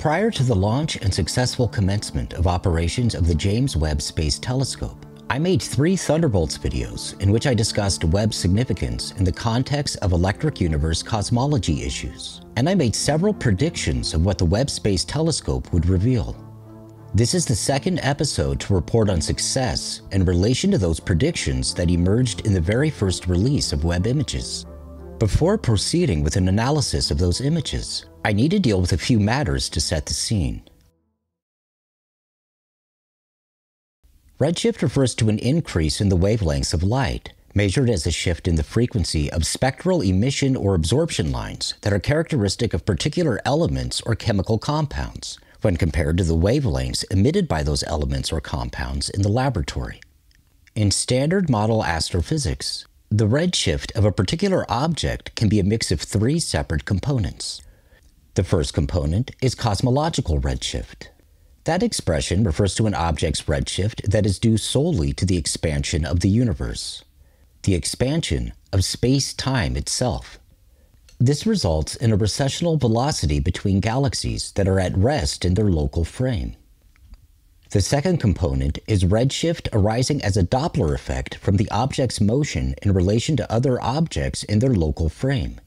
Prior to the launch and successful commencement of operations of the James Webb Space Telescope, I made 3 Thunderbolts videos in which I discussed Webb's significance in the context of Electric Universe cosmology issues, and I made several predictions of what the Webb Space Telescope would reveal. This is the second episode to report on success in relation to those predictions that emerged in the very first release of Webb images. Before proceeding with an analysis of those images, I need to deal with a few matters to set the scene. Redshift refers to an increase in the wavelengths of light, measured as a shift in the frequency of spectral emission or absorption lines that are characteristic of particular elements or chemical compounds, when compared to the wavelengths emitted by those elements or compounds in the laboratory. In standard model astrophysics, the redshift of a particular object can be a mix of 3 separate components. The first component is cosmological redshift. That expression refers to an object's redshift that is due solely to the expansion of the universe, the expansion of space-time itself. This results in a recessional velocity between galaxies that are at rest in their local frame. The second component is redshift arising as a Doppler effect from the object's motion in relation to other objects in their local frame.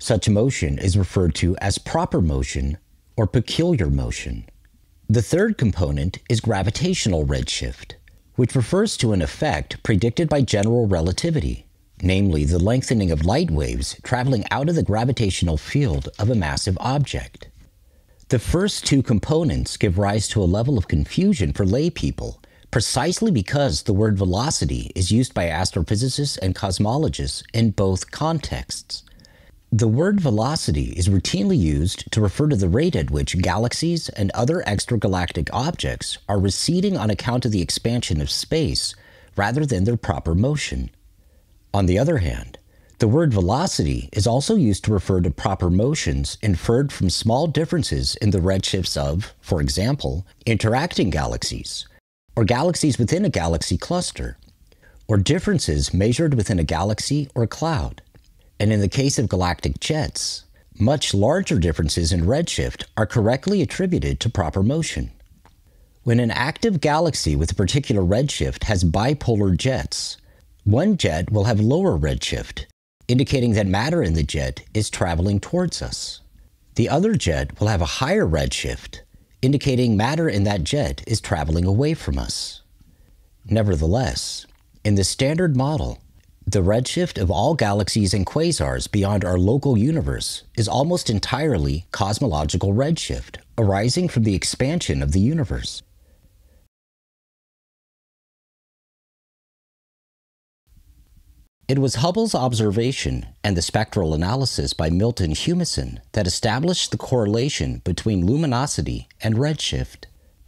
Such motion is referred to as proper motion or peculiar motion. The third component is gravitational redshift, which refers to an effect predicted by general relativity, namely the lengthening of light waves traveling out of the gravitational field of a massive object. The first 2 components give rise to a level of confusion for lay people, precisely because the word velocity is used by astrophysicists and cosmologists in both contexts. The word velocity is routinely used to refer to the rate at which galaxies and other extragalactic objects are receding on account of the expansion of space, rather than their proper motion. On the other hand, the word velocity is also used to refer to proper motions inferred from small differences in the redshifts of, for example, interacting galaxies, or galaxies within a galaxy cluster, or differences measured within a galaxy or cloud. And in the case of galactic jets, much larger differences in redshift are correctly attributed to proper motion. When an active galaxy with a particular redshift has bipolar jets, one jet will have lower redshift, indicating that matter in the jet is traveling towards us. The other jet will have a higher redshift, indicating matter in that jet is traveling away from us. Nevertheless, in the standard model, the redshift of all galaxies and quasars beyond our local universe is almost entirely cosmological redshift, arising from the expansion of the universe. It was Hubble's observation and the spectral analysis by Milton Humason that established the correlation between luminosity and redshift.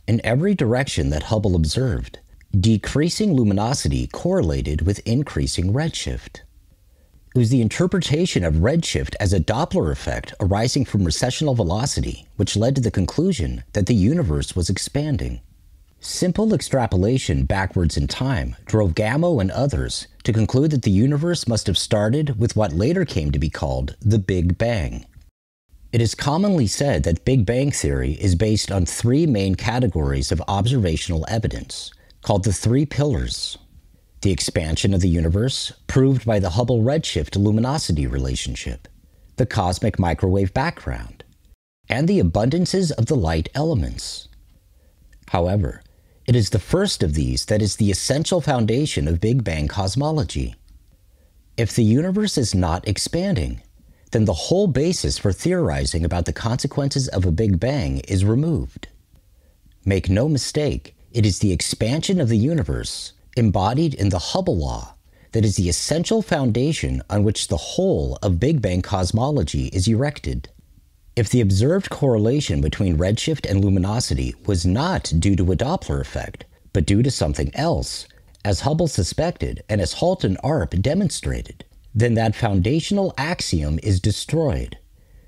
In every direction that Hubble observed, decreasing luminosity correlated with increasing redshift. It was the interpretation of redshift as a Doppler effect arising from recessional velocity which led to the conclusion that the universe was expanding. Simple extrapolation backwards in time drove Gamow and others to conclude that the universe must have started with what later came to be called the Big Bang. It is commonly said that Big Bang theory is based on 3 main categories of observational evidence, called the 3 pillars: the expansion of the universe, proved by the Hubble redshift-luminosity relationship, the cosmic microwave background, and the abundances of the light elements. However, it is the first of these that is the essential foundation of Big Bang cosmology. If the universe is not expanding, then the whole basis for theorizing about the consequences of a Big Bang is removed. Make no mistake, it is the expansion of the universe, embodied in the Hubble law, that is the essential foundation on which the whole of Big Bang cosmology is erected. If the observed correlation between redshift and luminosity was not due to a Doppler effect, but due to something else, as Hubble suspected and as Halton Arp demonstrated, then that foundational axiom is destroyed,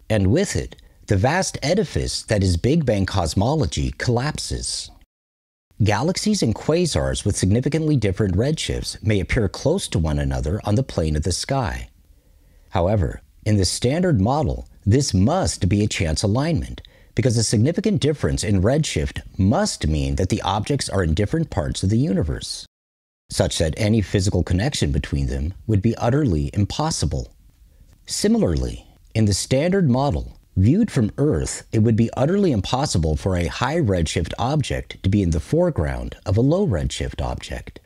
and with it, the vast edifice that is Big Bang cosmology collapses. Galaxies and quasars with significantly different redshifts may appear close to one another on the plane of the sky. However, in the standard model, this must be a chance alignment, because a significant difference in redshift must mean that the objects are in different parts of the universe, such that any physical connection between them would be utterly impossible. Similarly, in the Standard Model, viewed from Earth, it would be utterly impossible for a high redshift object to be in the foreground of a low redshift object.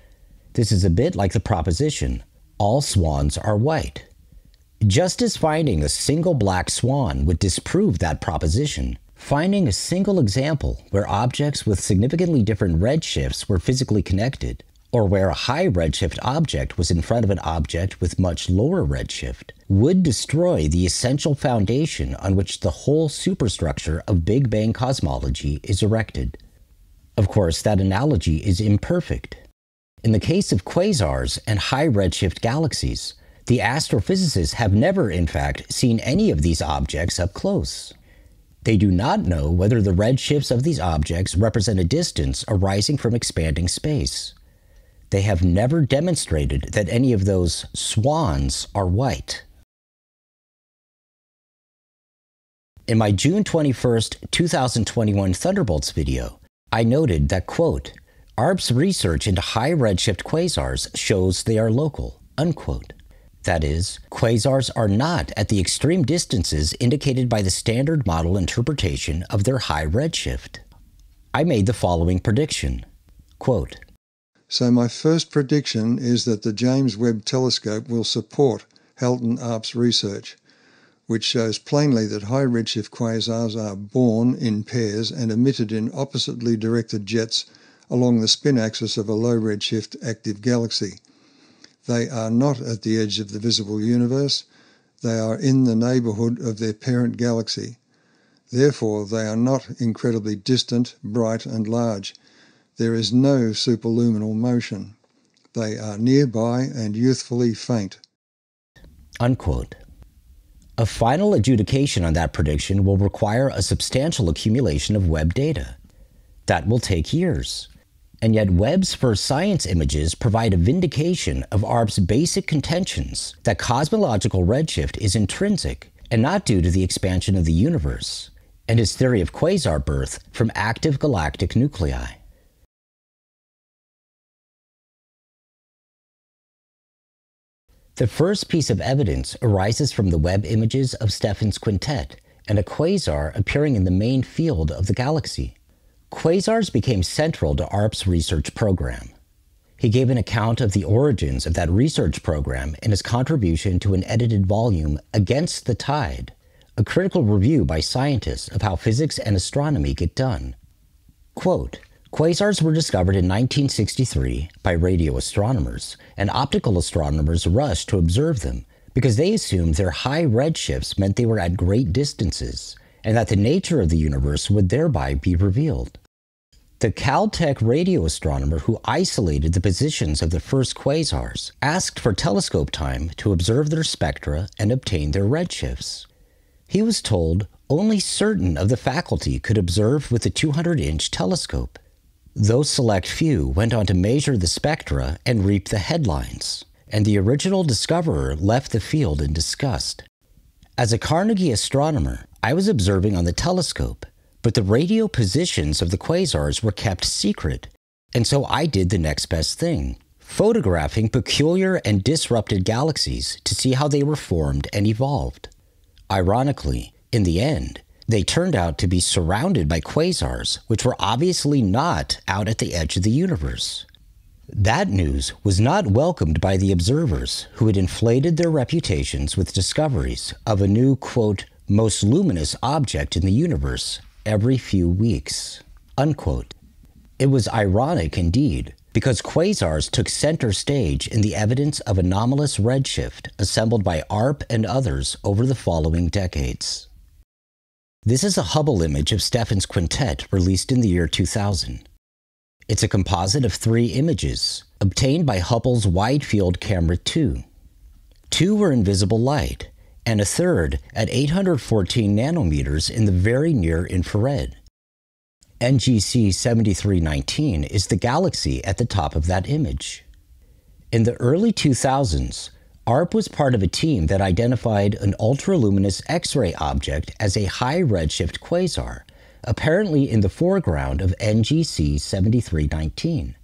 This is a bit like the proposition, all swans are white. Just as finding a single black swan would disprove that proposition, finding a single example where objects with significantly different redshifts were physically connected, or where a high redshift object was in front of an object with much lower redshift, would destroy the essential foundation on which the whole superstructure of Big Bang cosmology is erected. Of course, that analogy is imperfect. In the case of quasars and high redshift galaxies, the astrophysicists have never, in fact, seen any of these objects up close. They do not know whether the redshifts of these objects represent a distance arising from expanding space. They have never demonstrated that any of those swans are white. In my June 21, 2021 Thunderbolts video, I noted that, quote, "Arp's research into high redshift quasars shows they are local," unquote. That is, quasars are not at the extreme distances indicated by the Standard Model interpretation of their high redshift. I made the following prediction, quote, "So my first prediction is that the James Webb Telescope will support Halton Arp's research, which shows plainly that high redshift quasars are born in pairs and emitted in oppositely directed jets along the spin axis of a low redshift active galaxy. They are not at the edge of the visible universe. They are in the neighbourhood of their parent galaxy. Therefore, they are not incredibly distant, bright and large. There is no superluminal motion. They are nearby and youthfully faint." Unquote. A final adjudication on that prediction will require a substantial accumulation of Webb data. That will take years. And yet Webb's first science images provide a vindication of Arp's basic contentions that cosmological redshift is intrinsic and not due to the expansion of the universe, and his theory of quasar birth from active galactic nuclei. The first piece of evidence arises from the Webb images of Stephan's Quintet and a quasar appearing in the main field of the galaxy. Quasars became central to Arp's research program. He gave an account of the origins of that research program in his contribution to an edited volume, Against the Tide, a critical review by scientists of how physics and astronomy get done. Quote, "Quasars were discovered in 1963 by radio astronomers, and optical astronomers rushed to observe them because they assumed their high redshifts meant they were at great distances, and that the nature of the universe would thereby be revealed. The Caltech radio astronomer who isolated the positions of the first quasars asked for telescope time to observe their spectra and obtain their redshifts. He was told only certain of the faculty could observe with the 200-inch telescope. Those select few went on to measure the spectra and reap the headlines, and the original discoverer left the field in disgust. As a Carnegie astronomer, I was observing on the telescope, but the radio positions of the quasars were kept secret, and so I did the next best thing, photographing peculiar and disrupted galaxies to see how they were formed and evolved. Ironically, in the end, they turned out to be surrounded by quasars, which were obviously not out at the edge of the universe." That news was not welcomed by the observers, who had inflated their reputations with discoveries of a new, quote, "most luminous object in the universe every few weeks," unquote. It was ironic indeed, because quasars took center stage in the evidence of anomalous redshift assembled by Arp and others over the following decades. This is a Hubble image of Stephan's Quintet released in the year 2000. It's a composite of three images, obtained by Hubble's Wide Field Camera 2. Two were in visible light, and a third at 814 nanometers in the very near infrared. NGC 7319 is the galaxy at the top of that image. In the early 2000s, Arp was part of a team that identified an ultraluminous X-ray object as a high redshift quasar apparently in the foreground of NGC 7319.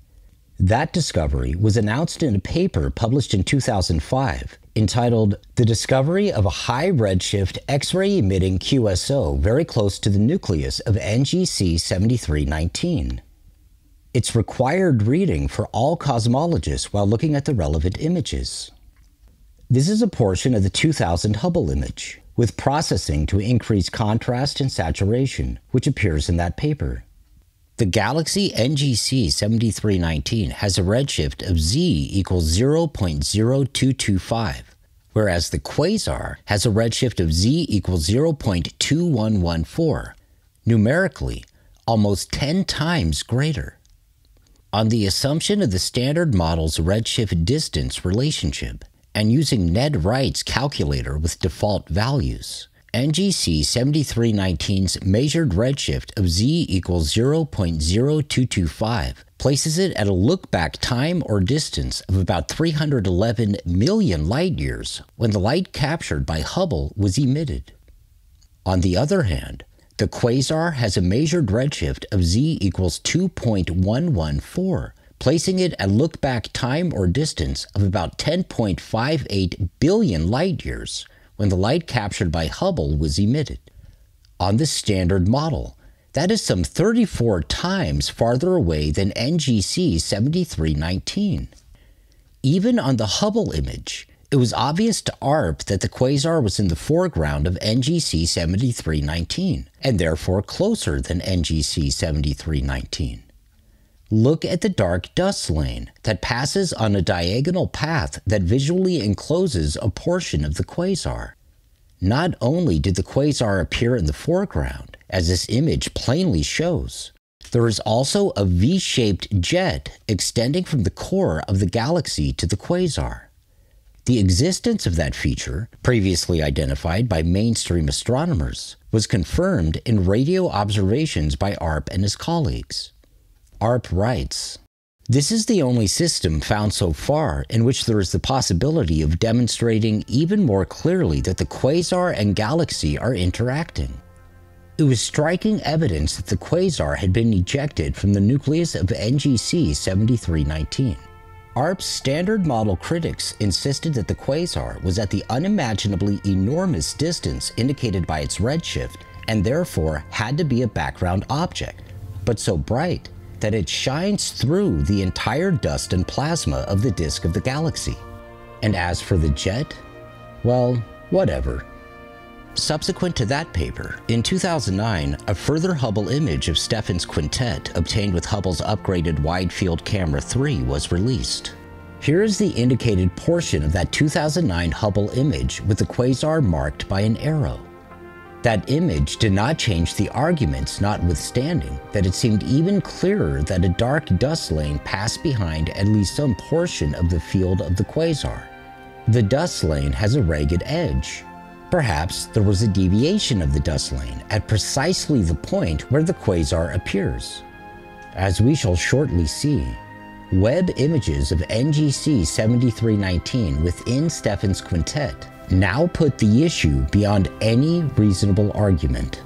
That discovery was announced in a paper published in 2005 entitled "The Discovery of a High Redshift X-ray Emitting QSO Very Close to the Nucleus of NGC 7319. It's required reading for all cosmologists while looking at the relevant images." This is a portion of the 2000 Hubble image, with processing to increase contrast and saturation, which appears in that paper. The galaxy NGC 7319 has a redshift of Z equals 0.0225, whereas the quasar has a redshift of Z equals 0.2114, numerically almost 10 times greater. On the assumption of the Standard Model's redshift distance relationship, and using Ned Wright's calculator with default values, NGC 7319's measured redshift of Z equals 0.0225 places it at a look-back time or distance of about 311 million light-years when the light captured by Hubble was emitted. On the other hand, the quasar has a measured redshift of Z equals 2.114, placing it at look-back time or distance of about 10.58 billion light-years when the light captured by Hubble was emitted. On the Standard Model, that is some 34 times farther away than NGC 7319. Even on the Hubble image, it was obvious to ARP that the quasar was in the foreground of NGC 7319, and therefore closer than NGC 7319. Look at the dark dust lane that passes on a diagonal path that visually encloses a portion of the quasar. Not only did the quasar appear in the foreground, as this image plainly shows, there is also a V-shaped jet extending from the core of the galaxy to the quasar. The existence of that feature, previously identified by mainstream astronomers, was confirmed in radio observations by ARP and his colleagues. ARP writes, "This is the only system found so far in which there is the possibility of demonstrating even more clearly that the quasar and galaxy are interacting. It was striking evidence that the quasar had been ejected from the nucleus of NGC 7319. ARP's Standard Model critics insisted that the quasar was at the unimaginably enormous distance indicated by its redshift and therefore had to be a background object, but so bright that it shines through the entire dust and plasma of the disk of the galaxy. And as for the jet, well, whatever." Subsequent to that paper, in 2009, a further Hubble image of Stephan's Quintet obtained with Hubble's upgraded Wide-Field Camera 3 was released. Here is the indicated portion of that 2009 Hubble image with the quasar marked by an arrow. That image did not change the arguments, notwithstanding that it seemed even clearer that a dark dust lane passed behind at least some portion of the field of the quasar. The dust lane has a ragged edge. Perhaps there was a deviation of the dust lane at precisely the point where the quasar appears. As we shall shortly see, web images of NGC 7319 within Stephan's Quintet now put the issue beyond any reasonable argument.